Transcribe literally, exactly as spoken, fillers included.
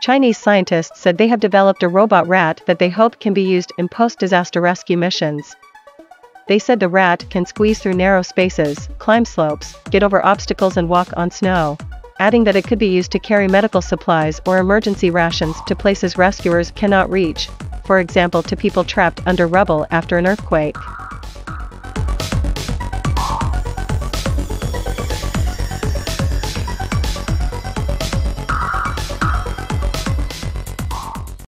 Chinese scientists said they have developed a robot rat that they hope can be used in post-disaster rescue missions. They said the rat can squeeze through narrow spaces, climb slopes, get over obstacles and walk on snow, adding that it could be used to carry medical supplies or emergency rations to places rescuers cannot reach, for example to people trapped under rubble after an earthquake.